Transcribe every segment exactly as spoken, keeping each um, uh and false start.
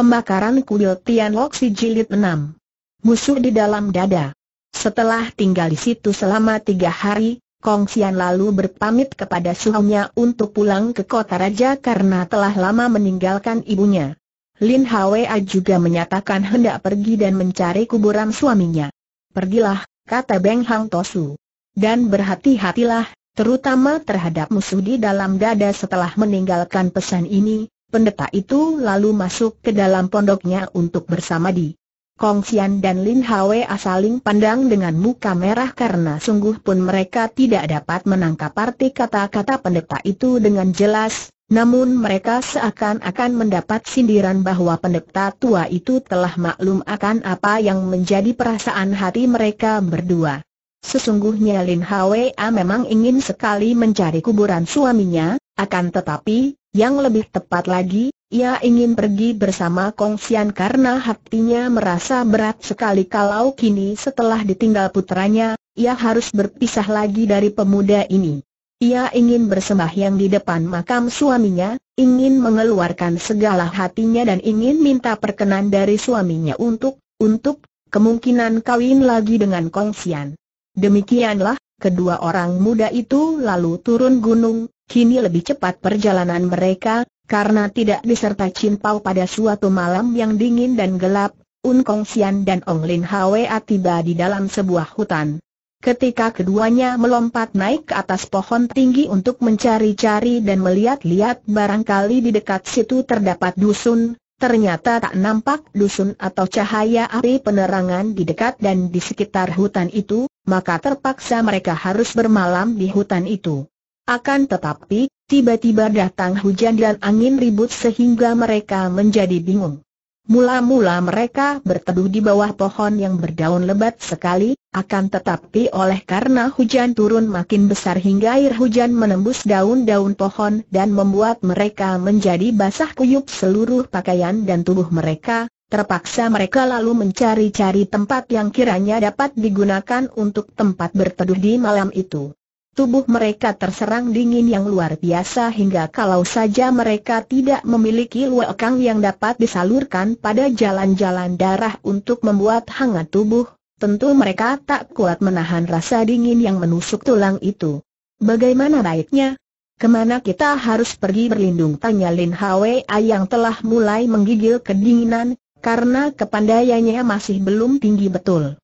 Pembakaran Kuil Thian Lok Si Jilid enam. Musuh di dalam dada. Setelah tinggal di situ selama tiga hari, Kong Sian lalu berpamit kepada suaminya untuk pulang ke kota raja karena telah lama meninggalkan ibunya. Lin Hua Wei juga menyatakan hendak pergi dan mencari kuburan suaminya. "Pergilah," kata Beng Hang Tosu. "Dan berhati-hatilah, terutama terhadap musuh di dalam dada." Setelah meninggalkan pesan ini, pendeta itu lalu masuk ke dalam pondoknya untuk bersamadi. Kong Sian dan Lin Hua Wei saling pandang dengan muka merah karena sungguh pun mereka tidak dapat menangkap arti kata-kata pendeta itu dengan jelas, namun mereka seakan-akan mendapat sindiran bahwa pendeta tua itu telah maklum akan apa yang menjadi perasaan hati mereka berdua. Sesungguhnya Lin Hua Wei memang ingin sekali mencari kuburan suaminya, akan tetapi yang lebih tepat lagi, ia ingin pergi bersama Kong Sian karena hatinya merasa berat sekali kalau kini setelah ditinggal putranya, ia harus berpisah lagi dari pemuda ini. Ia ingin bersembahyang di depan makam suaminya, ingin mengeluarkan segala hatinya dan ingin minta perkenan dari suaminya untuk, untuk, kemungkinan kawin lagi dengan Kong Sian. Demikianlah, kedua orang muda itu lalu turun gunung. Kini lebih cepat perjalanan mereka, karena tidak disertai Chin Pau pada suatu malam yang dingin dan gelap, Un Kong Sian dan Ong Lin Hua Wei tiba di dalam sebuah hutan. Ketika keduanya melompat naik ke atas pohon tinggi untuk mencari-cari dan melihat-lihat barangkali di dekat situ terdapat dusun, ternyata tak nampak dusun atau cahaya api penerangan di dekat dan di sekitar hutan itu, maka terpaksa mereka harus bermalam di hutan itu. Akan tetapi, tiba-tiba datang hujan dan angin ribut sehingga mereka menjadi bingung. Mula-mula mereka berteduh di bawah pohon yang berdaun lebat sekali, akan tetapi oleh karena hujan turun makin besar hingga air hujan menembus daun-daun pohon dan membuat mereka menjadi basah kuyup seluruh pakaian dan tubuh mereka, terpaksa mereka lalu mencari-cari tempat yang kiranya dapat digunakan untuk tempat berteduh di malam itu. Tubuh mereka terserang dingin yang luar biasa hingga kalau saja mereka tidak memiliki luekang yang dapat disalurkan pada jalan-jalan darah untuk membuat hangat tubuh, tentu mereka tak kuat menahan rasa dingin yang menusuk tulang itu. "Bagaimana baiknya? Kemana kita harus pergi berlindung?" tanya Lin Hua Wei yang telah mulai menggigil kedinginan, karena kepandaiannya masih belum tinggi betul.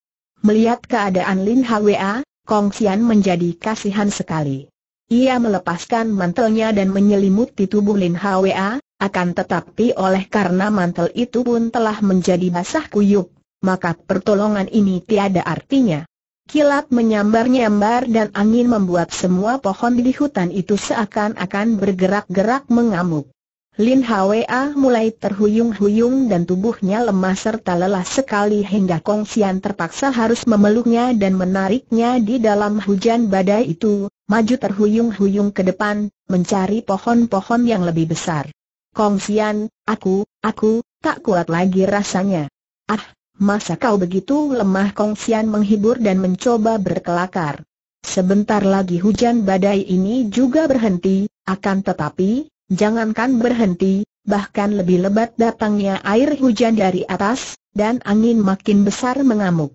Melihat keadaan Lin Hua Wei, Kong Sian menjadi kasihan sekali. Ia melepaskan mantelnya dan menyelimuti tubuh Lin Hua Wei, akan tetapi oleh karena mantel itu pun telah menjadi basah kuyup, maka pertolongan ini tiada artinya. Kilat menyambar-nyambar dan angin membuat semua pohon di hutan itu seakan-akan bergerak-gerak mengamuk. Lin Hua Wei mulai terhuyung-huyung dan tubuhnya lemas serta lelah sekali hingga Kong Sian terpaksa harus memeluknya dan menariknya di dalam hujan badai itu, maju terhuyung-huyung ke depan, mencari pohon-pohon yang lebih besar. "Kong Sian, aku, aku, tak kuat lagi rasanya." "Ah, masa kau begitu lemah?" Kong Sian menghibur dan mencoba berkelakar. Sebentar lagi hujan badai ini juga berhenti, akan tetapi jangankan berhenti, bahkan lebih lebat datangnya air hujan dari atas, dan angin makin besar mengamuk.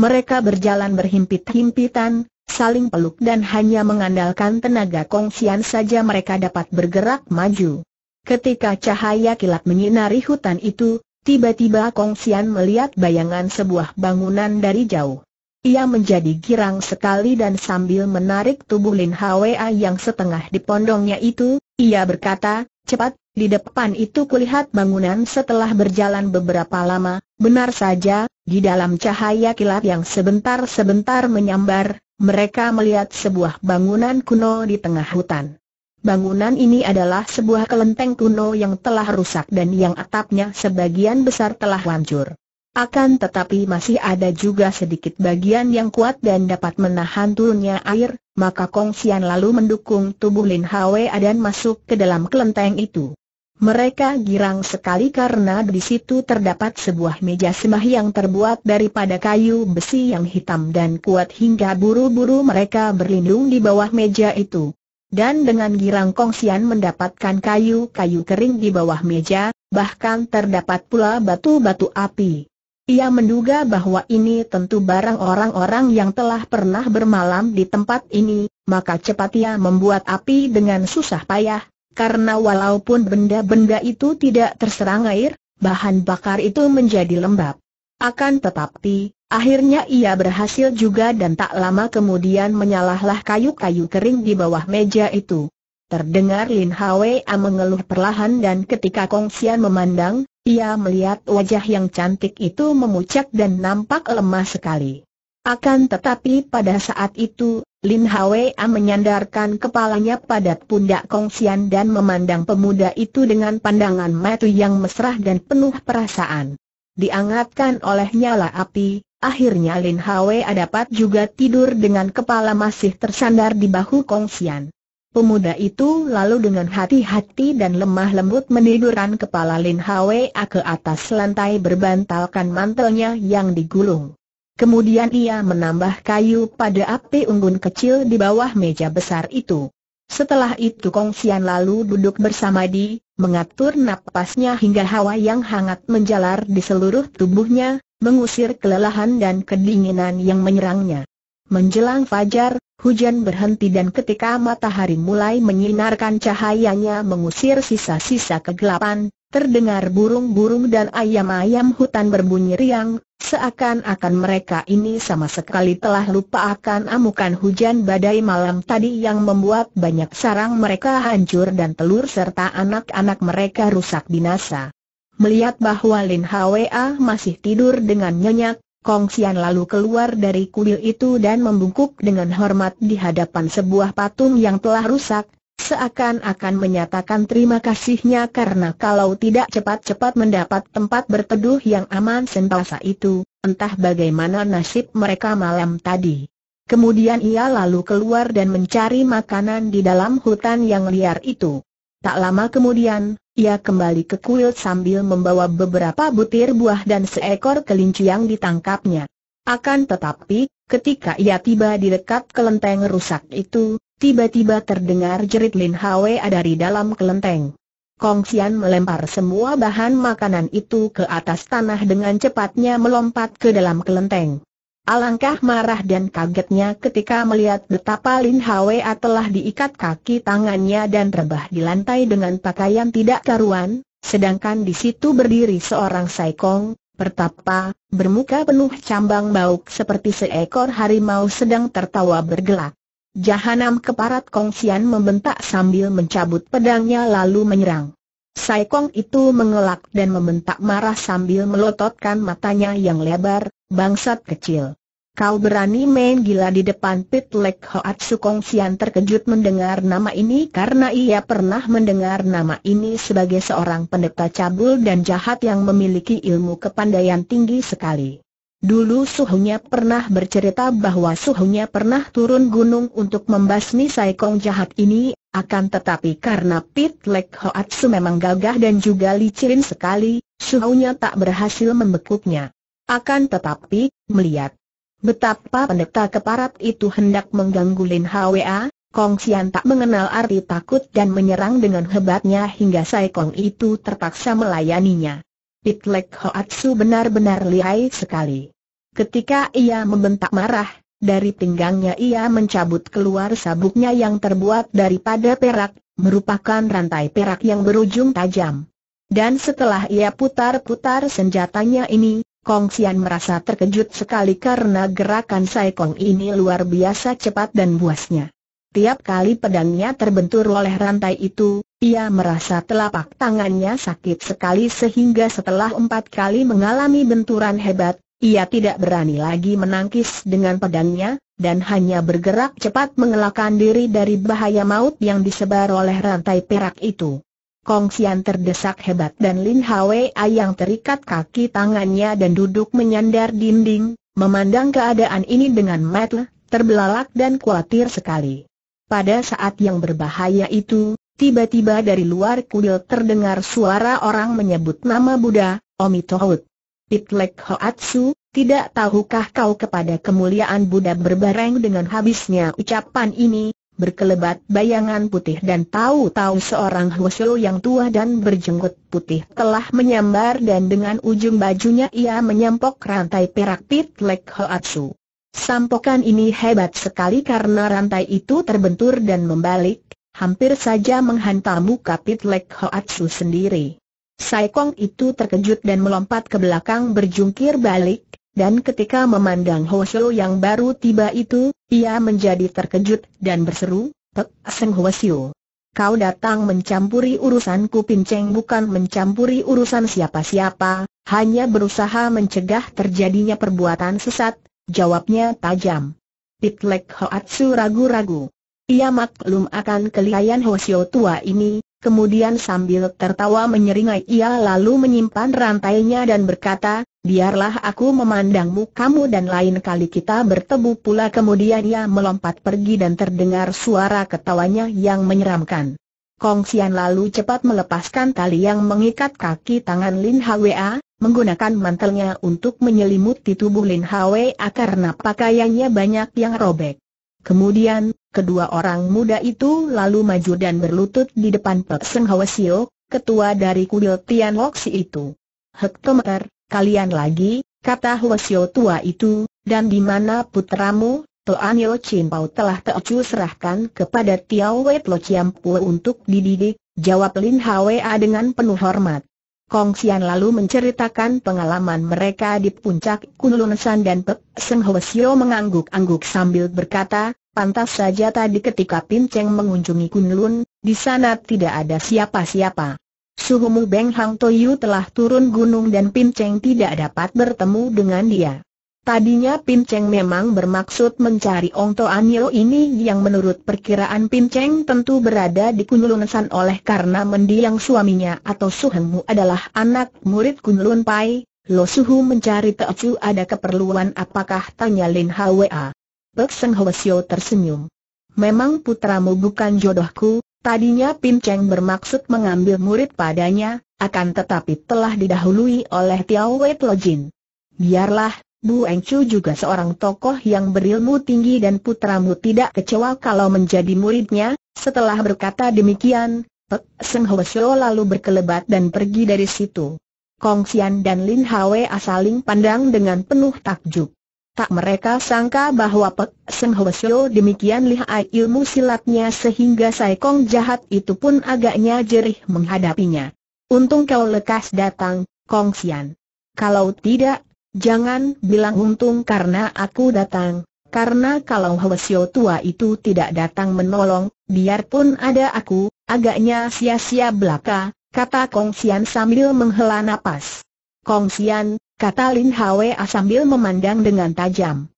Mereka berjalan berhimpit-himpitan, saling peluk dan hanya mengandalkan tenaga Kong Sian saja mereka dapat bergerak maju. Ketika cahaya kilat menyinari hutan itu, tiba-tiba Kong Sian melihat bayangan sebuah bangunan dari jauh. Ia menjadi girang sekali dan sambil menarik tubuh Lin Hua Wei yang setengah dipondongnya itu, ia berkata, "Cepat, di depan itu kulihat bangunan." Setelah berjalan beberapa lama, benar saja, di dalam cahaya kilat yang sebentar-sebentar menyambar, mereka melihat sebuah bangunan kuno di tengah hutan. Bangunan ini adalah sebuah kelenteng kuno yang telah rusak dan yang atapnya sebagian besar telah hancur. Akan tetapi masih ada juga sedikit bagian yang kuat dan dapat menahan turunnya air, maka Kong Sian lalu mendukung tubuh Lin Hua Wei dan masuk ke dalam kelenteng itu. Mereka girang sekali karena di situ terdapat sebuah meja sembahyang yang terbuat daripada kayu besi yang hitam dan kuat hingga buru-buru mereka berlindung di bawah meja itu. Dan dengan girang Kong Sian mendapatkan kayu-kayu kering di bawah meja, bahkan terdapat pula batu-batu api. Ia menduga bahwa ini tentu barang orang-orang yang telah pernah bermalam di tempat ini, maka cepat ia membuat api dengan susah payah, karena walaupun benda-benda itu tidak terserang air, bahan bakar itu menjadi lembab. Akan tetapi, akhirnya ia berhasil juga dan tak lama kemudian menyalahlah kayu-kayu kering di bawah meja itu. Terdengar Lin Hua Wei mengeluh perlahan dan ketika Kong Sian memandang, ia melihat wajah yang cantik itu memucat dan nampak lemah sekali. Akan tetapi pada saat itu, Lin Hua Wei menyandarkan kepalanya pada pundak Kong Sian dan memandang pemuda itu dengan pandangan mata yang mesra dan penuh perasaan. Diangatkan oleh nyala api, akhirnya Lin Hua Wei dapat juga tidur dengan kepala masih tersandar di bahu Kong Sian. Pemuda itu lalu dengan hati-hati dan lemah lembut menidurkan kepala Lin Hua Wei ke atas lantai berbantalkan mantelnya yang digulung. Kemudian ia menambah kayu pada api unggun kecil di bawah meja besar itu. Setelah itu Kong Sian lalu duduk bersamadi, mengatur napasnya hingga hawa yang hangat menjalar di seluruh tubuhnya, mengusir kelelahan dan kedinginan yang menyerangnya. Menjelang fajar, hujan berhenti dan ketika matahari mulai menyinarkan cahayanya mengusir sisa-sisa kegelapan, terdengar burung-burung dan ayam-ayam hutan berbunyi riang, seakan-akan mereka ini sama sekali telah lupa akan amukan hujan badai malam tadi yang membuat banyak sarang mereka hancur dan telur serta anak-anak mereka rusak binasa. Melihat bahwa Lin Hua Wei masih tidur dengan nyenyak, Kong Sian lalu keluar dari kuil itu dan membungkuk dengan hormat di hadapan sebuah patung yang telah rusak, seakan-akan menyatakan terima kasihnya karena kalau tidak cepat-cepat mendapat tempat berteduh yang aman sentosa itu, entah bagaimana nasib mereka malam tadi. Kemudian ia lalu keluar dan mencari makanan di dalam hutan yang liar itu. Tak lama kemudian, ia kembali ke kuil sambil membawa beberapa butir buah dan seekor kelinci yang ditangkapnya. Akan tetapi, ketika ia tiba di dekat kelenteng rusak itu, tiba-tiba terdengar jerit Lin Hua Wei dari dalam kelenteng. Kong Sian melempar semua bahan makanan itu ke atas tanah dengan cepatnya melompat ke dalam kelenteng. Alangkah marah dan kagetnya ketika melihat betapa Lin Hua Wei telah diikat kaki tangannya dan rebah di lantai dengan pakaian tidak karuan, sedangkan di situ berdiri seorang Sai Kong, pertapa, bermuka penuh cambang bauk seperti seekor harimau sedang tertawa bergelak. "Jahanam keparat!" Kong Sian membentak sambil mencabut pedangnya lalu menyerang. Sai Kong itu mengelak dan membentak marah sambil melototkan matanya yang lebar, "Bangsat kecil, kau berani main gila di depan Pitlek Hwasu!" Kong Sian terkejut mendengar nama ini karena ia pernah mendengar nama ini sebagai seorang pendeta cabul dan jahat yang memiliki ilmu kepandaian tinggi sekali. Dulu suhunya pernah bercerita bahwa suhunya pernah turun gunung untuk membasmi Sai Kong jahat ini, akan tetapi karena Pitlek Hwasu memang gagah dan juga licin sekali, suhunya tak berhasil membekuknya. Akan tetapi, melihat betapa pendeta keparat itu hendak mengganggu Lin Hua Wei, Kong Sian tak mengenal arti takut dan menyerang dengan hebatnya hingga Sai Kong itu terpaksa melayaninya. Pitlek Hwasu benar-benar lihai sekali. Ketika ia membentak marah, dari pinggangnya ia mencabut keluar sabuknya yang terbuat daripada perak, merupakan rantai perak yang berujung tajam. Dan setelah ia putar-putar senjatanya ini, Kong Sian merasa terkejut sekali karena gerakan Sai Kong ini luar biasa cepat dan buasnya. Tiap kali pedangnya terbentur oleh rantai itu, ia merasa telapak tangannya sakit sekali sehingga setelah empat kali mengalami benturan hebat, ia tidak berani lagi menangkis dengan pedangnya, dan hanya bergerak cepat mengelakkan diri dari bahaya maut yang disebar oleh rantai perak itu. Kong Sian terdesak hebat dan Lin Hua Wei yang terikat kaki tangannya dan duduk menyandar dinding, memandang keadaan ini dengan mata terbelalak dan khawatir sekali. Pada saat yang berbahaya itu, tiba-tiba dari luar kuil terdengar suara orang menyebut nama Buddha, Omitohut. "Pitlek Hwasu, tidak tahukah kau kepada kemuliaan Buddha?" Berbareng dengan habisnya ucapan ini, berkelebat bayangan putih dan tahu-tahu seorang Hwasio yang tua dan berjenggot putih telah menyambar dan dengan ujung bajunya ia menyempok rantai perak Pitlek Hwasu. Sampokan ini hebat sekali karena rantai itu terbentur dan membalik, hampir saja menghantam muka Pitlek Hwasu sendiri. Sai Kong itu terkejut dan melompat ke belakang berjungkir balik. Dan ketika memandang Hoseo yang baru tiba itu, ia menjadi terkejut dan berseru, "Pek Seng Hwasio, kau datang mencampuri urusanku pinceng, bukan mencampuri urusan siapa-siapa, hanya berusaha mencegah terjadinya perbuatan sesat," jawabnya tajam. Pitlek Hwasu ragu-ragu. Ia maklum akan kelihayan Hoseo tua ini, kemudian sambil tertawa menyeringai ia lalu menyimpan rantainya dan berkata, "Biarlah aku memandangmu kamu dan lain kali kita bertemu pula." Kemudian ia melompat pergi dan terdengar suara ketawanya yang menyeramkan. Kong Sian lalu cepat melepaskan tali yang mengikat kaki tangan Lin Hua Wei, menggunakan mantelnya untuk menyelimuti tubuh Lin Hua Wei karena pakaiannya banyak yang robek. Kemudian, kedua orang muda itu lalu maju dan berlutut di depan Pek Seng Hwasio, ketua dari kuil Thian Lok Si itu. "Hektometer, kalian lagi," kata Hwasio tua itu, "dan di mana putramu, Toan Yo Chin Pau telah Teocu serahkan kepada Tiawet Lociampu untuk dididik," jawab Lin Hua Wei dengan penuh hormat. Kong Sian lalu menceritakan pengalaman mereka di puncak Kunlun San dan Pek Seng Hwasio mengangguk-angguk sambil berkata, "Pantas saja tadi ketika pinceng mengunjungi Kunlun, di sana tidak ada siapa-siapa. Suhumu Beng Hang Tosu telah turun gunung dan pinceng tidak dapat bertemu dengan dia. Tadinya pinceng memang bermaksud mencari Ong Toan Yo ini yang menurut perkiraan pinceng tentu berada di Kunlun San oleh karena mendiang suaminya atau Suhumu adalah anak murid Kunlun Pai. Lo Suhu mencari Teocu ada keperluan apakah?" tanya Lin Hua Wei. Pek Seng Hwasio tersenyum. "Memang putramu bukan jodohku. Tadinya pinceng bermaksud mengambil murid padanya, akan tetapi telah didahului oleh Tiawet Lociampu. Biarlah, Bu En Chu juga seorang tokoh yang berilmu tinggi dan putramu tidak kecewa kalau menjadi muridnya." Setelah berkata demikian, Pek Seng Hwasio lalu berkelebat dan pergi dari situ. Kong Sian dan Lin Hua Wei saling pandang dengan penuh takjub. Tak mereka sangka bahwa Pek Seng Hwasio demikian lihai ilmu silatnya sehingga Sai Kong jahat itu pun agaknya jerih menghadapinya. "Untung kau lekas datang, Kong Sian. Kalau tidak, jangan bilang untung karena aku datang, karena kalau Hwasio tua itu tidak datang menolong, biarpun ada aku, agaknya sia-sia belaka," kata Kong Sian sambil menghela napas. "Kong Sian," kata Lin Hua Wei sambil memandang dengan tajam.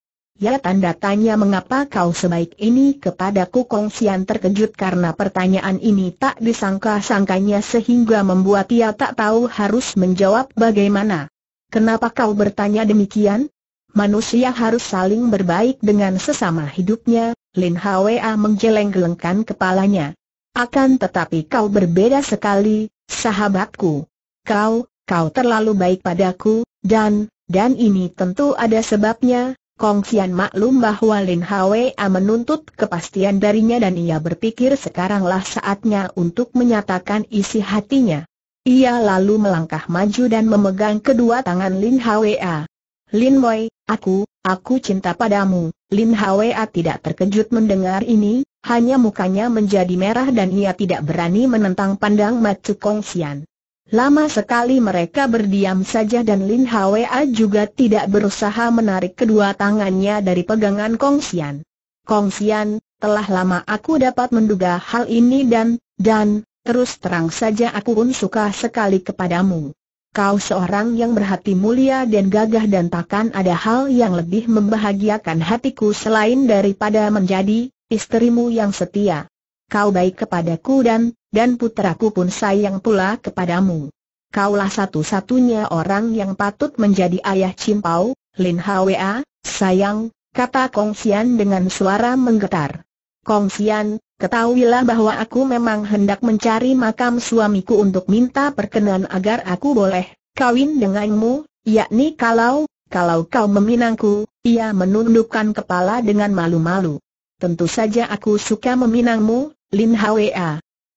"Ya?" tanda tanya, "mengapa kau sebaik ini kepadaku?" Kong Sian terkejut karena pertanyaan ini tak disangka-sangkanya sehingga membuat ia tak tahu harus menjawab bagaimana. "Kenapa kau bertanya demikian? Manusia harus saling berbaik dengan sesama hidupnya," Lin Hua Wei menggeleng-gelengkan kepalanya. "Akan tetapi kau berbeda sekali, sahabatku. Kau, kau terlalu baik padaku. Dan, dan ini tentu ada sebabnya." Kong Sian maklum bahwa Lin Hua Wei menuntut kepastian darinya dan ia berpikir sekaranglah saatnya untuk menyatakan isi hatinya. Ia lalu melangkah maju dan memegang kedua tangan Lin Hua Wei. "Lin Boy, aku, aku cinta padamu." Lin Hua Wei tidak terkejut mendengar ini, hanya mukanya menjadi merah dan ia tidak berani menentang pandang mata Kong Sian. Lama sekali mereka berdiam saja dan Lin Hua Wei juga tidak berusaha menarik kedua tangannya dari pegangan Kong Sian. "Kong Sian, telah lama aku dapat menduga hal ini dan, dan, terus terang saja aku pun suka sekali kepadamu. Kau seorang yang berhati mulia dan gagah dan takkan ada hal yang lebih membahagiakan hatiku selain daripada menjadi istrimu yang setia. Kau baik kepadaku dan, dan putraku pun sayang pula kepadamu. Kaulah satu-satunya orang yang patut menjadi ayah Chin Pau." "Lin Hua Wei, sayang," kata Kong Sian dengan suara menggetar. "Kong Sian, ketahuilah bahwa aku memang hendak mencari makam suamiku untuk minta perkenan agar aku boleh kawin denganmu, yakni kalau, kalau kau meminangku." Ia menundukkan kepala dengan malu-malu. Tentu saja aku suka meminangmu, Lin Hua Wei.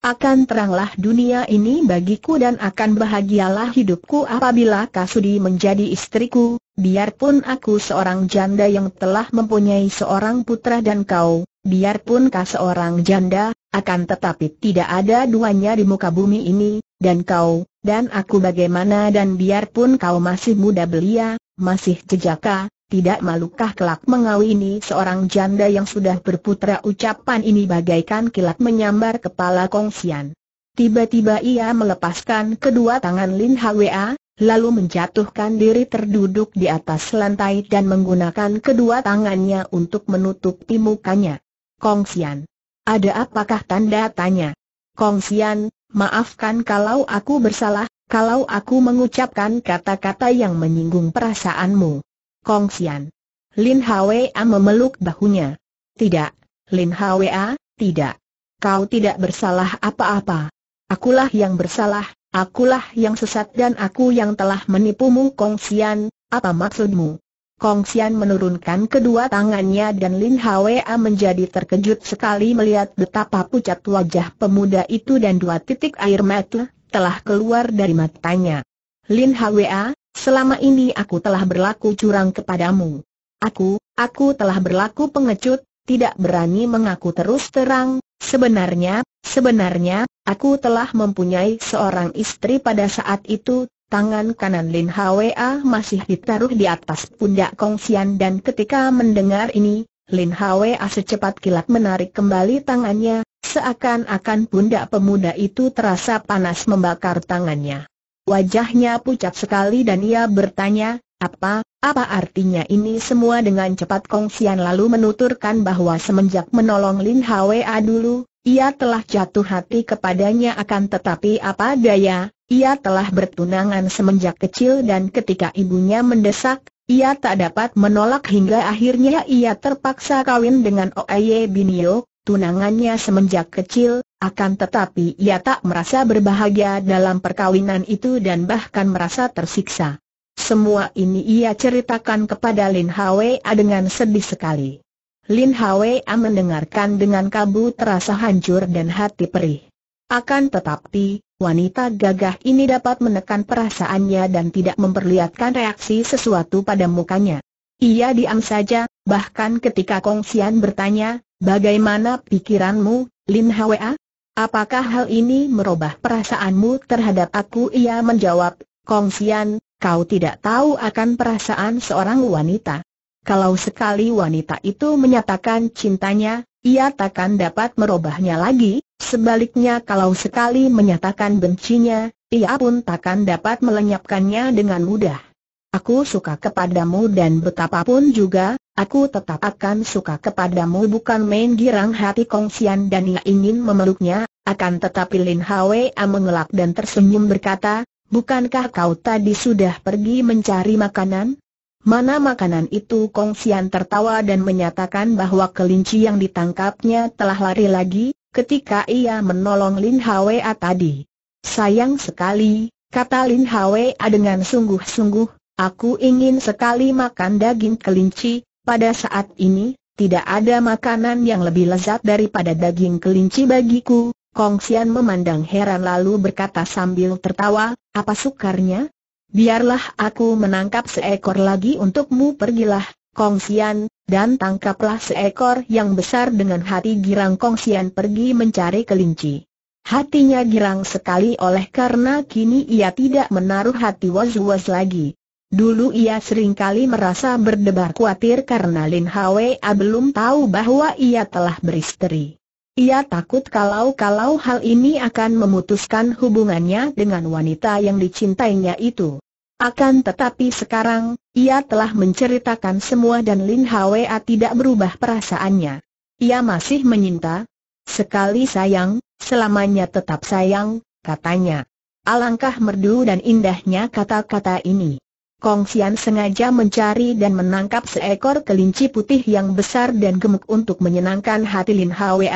Akan teranglah dunia ini bagiku dan akan bahagialah hidupku apabila Kau sudi menjadi istriku, biarpun aku seorang janda yang telah mempunyai seorang putra dan kau, biarpun kau seorang janda, akan tetapi tidak ada duanya di muka bumi ini, dan kau, dan aku bagaimana dan biarpun kau masih muda belia, masih jejaka, tidak malukah kelak mengawini seorang janda yang sudah berputra? Ucapan ini bagaikan kilat menyambar kepala Kong Sian. Tiba-tiba ia melepaskan kedua tangan Lin Hua Wei, lalu menjatuhkan diri terduduk di atas lantai dan menggunakan kedua tangannya untuk menutupi mukanya. Kong Sian, ada apakah? Tanda tanya. Kong Sian, maafkan kalau aku bersalah, kalau aku mengucapkan kata-kata yang menyinggung perasaanmu. Kong Sian. Lin Hua Wei memeluk bahunya. Tidak, Lin Hua Wei, tidak. Kau tidak bersalah apa-apa. Akulah yang bersalah, akulah yang sesat dan aku yang telah menipumu. Kong Sian, apa maksudmu? Kong Sian menurunkan kedua tangannya dan Lin Hua Wei menjadi terkejut sekali melihat betapa pucat wajah pemuda itu dan dua titik air mata telah keluar dari matanya. Lin Hua Wei, selama ini aku telah berlaku curang kepadamu. Aku, aku telah berlaku pengecut, tidak berani mengaku terus terang. Sebenarnya, sebenarnya, aku telah mempunyai seorang istri pada saat itu. Tangan kanan Lin Hua Wei masih ditaruh di atas pundak Kong Sian dan ketika mendengar ini, Lin Hua Wei secepat kilat menarik kembali tangannya, seakan-akan pundak pemuda itu terasa panas membakar tangannya. Wajahnya pucat sekali dan ia bertanya, apa, apa artinya ini semua? Dengan cepat Kong Sian lalu menuturkan bahwa semenjak menolong Lin Hua Wei dulu, ia telah jatuh hati kepadanya, akan tetapi apa daya, ia telah bertunangan semenjak kecil dan ketika ibunya mendesak, ia tak dapat menolak hingga akhirnya ia terpaksa kawin dengan Ouye Binio, tunangannya semenjak kecil. Akan tetapi ia tak merasa berbahagia dalam perkawinan itu dan bahkan merasa tersiksa. Semua ini ia ceritakan kepada Lin Hua Wei dengan sedih sekali. Lin Hua Wei mendengarkan dengan kabu terasa hancur dan hati perih. Akan tetapi, wanita gagah ini dapat menekan perasaannya dan tidak memperlihatkan reaksi sesuatu pada mukanya. Ia diam saja, bahkan ketika Kong Sian bertanya, bagaimana pikiranmu, Lin Hua Wei? Apakah hal ini merubah perasaanmu terhadap aku? Ia menjawab, Kong Sian, kau tidak tahu akan perasaan seorang wanita. Kalau sekali wanita itu menyatakan cintanya, ia takkan dapat merubahnya lagi. Sebaliknya kalau sekali menyatakan bencinya, ia pun takkan dapat melenyapkannya dengan mudah. Aku suka kepadamu dan betapapun juga, aku tetap akan suka kepadamu. Bukan main girang hati Kong Sian dan ia ingin memeluknya. Akan tetapi Lin Hua Wei mengelak dan tersenyum berkata, bukankah kau tadi sudah pergi mencari makanan? Mana makanan itu? Kong Sian tertawa dan menyatakan bahwa kelinci yang ditangkapnya telah lari lagi ketika ia menolong Lin Hua Wei tadi. Sayang sekali, kata Lin Hua Wei dengan sungguh-sungguh, aku ingin sekali makan daging kelinci. Pada saat ini, tidak ada makanan yang lebih lezat daripada daging kelinci bagiku. Kong Sian memandang heran lalu berkata sambil tertawa, apa sukarnya? Biarlah aku menangkap seekor lagi untukmu. Pergilah, Kong Sian, dan tangkaplah seekor yang besar. Dengan hati girang Kong Sian pergi mencari kelinci. Hatinya girang sekali oleh karena kini ia tidak menaruh hati was-was lagi. Dulu ia seringkali merasa berdebar khawatir karena Lin Hua Wei belum tahu bahwa ia telah beristri. Ia takut kalau-kalau hal ini akan memutuskan hubungannya dengan wanita yang dicintainya itu. Akan tetapi sekarang, ia telah menceritakan semua dan Lin Hua Wei tidak berubah perasaannya. Ia masih menyinta. Sekali sayang, selamanya tetap sayang, katanya. Alangkah merdu dan indahnya kata-kata ini. Kong Sian sengaja mencari dan menangkap seekor kelinci putih yang besar dan gemuk untuk menyenangkan hati Lin Hua Wei,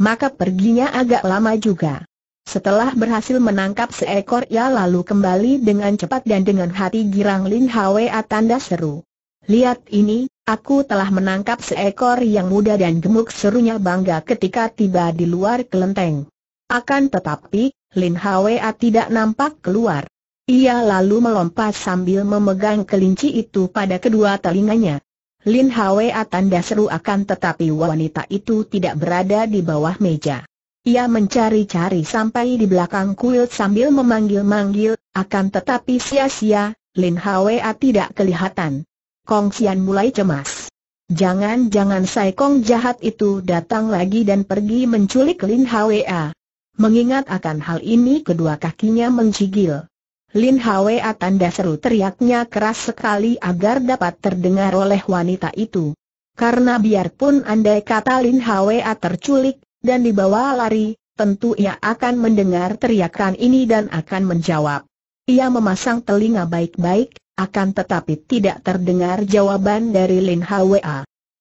maka perginya agak lama juga. Setelah berhasil menangkap seekor, ia lalu kembali dengan cepat dan dengan hati girang Lin Hua Wei tanda seru. "Lihat ini, aku telah menangkap seekor yang muda dan gemuk," serunya bangga ketika tiba di luar kelenteng. Akan tetapi, Lin Hua Wei tidak nampak keluar. Ia lalu melompat sambil memegang kelinci itu pada kedua telinganya. "Lin Hua Wei," tanda seru, akan tetapi wanita itu tidak berada di bawah meja. Ia mencari-cari sampai di belakang kuil sambil memanggil-manggil, akan tetapi sia-sia, Lin Hua Wei tidak kelihatan. Kong Sian mulai cemas. Jangan-jangan Sai Kong jahat itu datang lagi dan pergi menculik Lin Hua Wei. Mengingat akan hal ini, kedua kakinya menggigil. "Lin Hua Wei," tanda seru, teriaknya keras sekali agar dapat terdengar oleh wanita itu. Karena biarpun andai kata Lin Hua Wei terculik dan dibawa lari, tentu ia akan mendengar teriakan ini dan akan menjawab. Ia memasang telinga baik-baik, akan tetapi tidak terdengar jawaban dari Lin Hua Wei.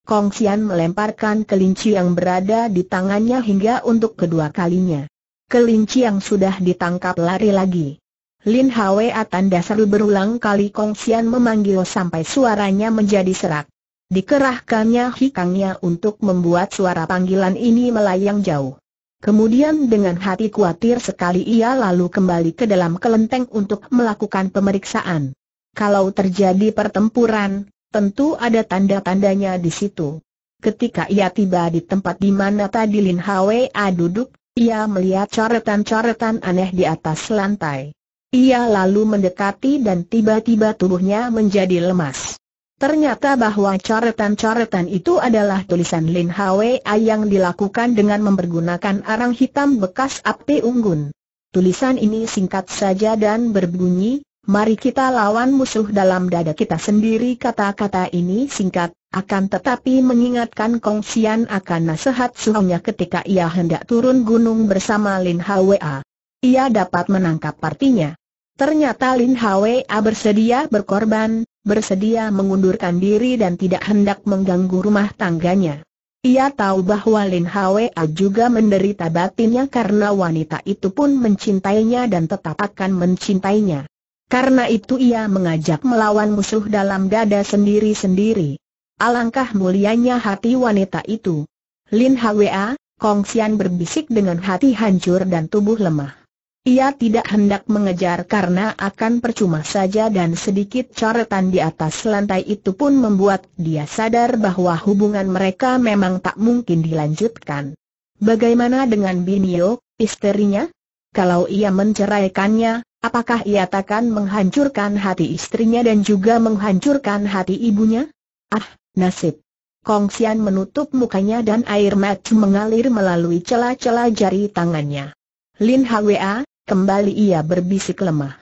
Kong Sian melemparkan kelinci yang berada di tangannya hingga untuk kedua kalinya. Kelinci yang sudah ditangkap lari lagi. Lin Hua Wei, tanda seru, berulang kali Kong Sian memanggil sampai suaranya menjadi serak. Dikerahkannya hikangnya untuk membuat suara panggilan ini melayang jauh. Kemudian dengan hati khawatir sekali ia lalu kembali ke dalam kelenteng untuk melakukan pemeriksaan. Kalau terjadi pertempuran, tentu ada tanda-tandanya di situ. Ketika ia tiba di tempat di mana tadi Lin Hua Wei duduk, ia melihat coretan-coretan aneh di atas lantai. Ia lalu mendekati dan tiba-tiba tubuhnya menjadi lemas. Ternyata bahwa coretan-coretan itu adalah tulisan Lin Hua Wei yang dilakukan dengan mempergunakan arang hitam bekas api unggun. Tulisan ini singkat saja dan berbunyi, "Mari kita lawan musuh dalam dada kita sendiri." Kata-kata ini singkat, akan tetapi mengingatkan Kong Sian akan nasihat suhunya ketika ia hendak turun gunung bersama Lin Hua Wei. Ia dapat menangkap artinya. Ternyata Lin Hua Wei bersedia berkorban, bersedia mengundurkan diri dan tidak hendak mengganggu rumah tangganya. Ia tahu bahwa Lin Hua Wei juga menderita batinnya karena wanita itu pun mencintainya dan tetap akan mencintainya. Karena itu ia mengajak melawan musuh dalam dada sendiri-sendiri. Alangkah mulianya hati wanita itu. "Lin Hua Wei," Kong Sian berbisik dengan hati hancur dan tubuh lemah. Ia tidak hendak mengejar karena akan percuma saja dan sedikit coretan di atas lantai itu pun membuat dia sadar bahwa hubungan mereka memang tak mungkin dilanjutkan. Bagaimana dengan Binio, istrinya? Kalau ia menceraikannya, apakah ia takkan menghancurkan hati istrinya dan juga menghancurkan hati ibunya? Ah, nasib. Kong Sian menutup mukanya dan air mata mengalir melalui celah-celah jari tangannya. "Lin Hua Wei," kembali ia berbisik lemah.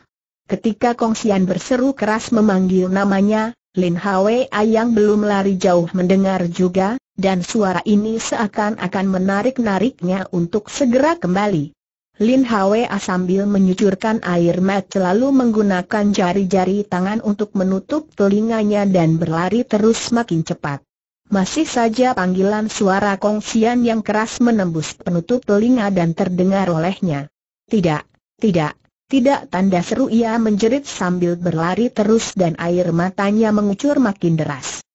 Ketika Kong Sian berseru keras memanggil namanya, Lin Hua Wei yang belum lari jauh mendengar juga, dan suara ini seakan-akan menarik-nariknya untuk segera kembali. Lin Hua Wei sambil menyucurkan air mata lalu menggunakan jari-jari tangan untuk menutup telinganya dan berlari terus makin cepat. Masih saja panggilan suara Kong Sian yang keras menembus penutup telinga dan terdengar olehnya. "Tidak, tidak, tidak!" tanda seru ia menjerit sambil berlari terus dan air matanya mengucur makin deras.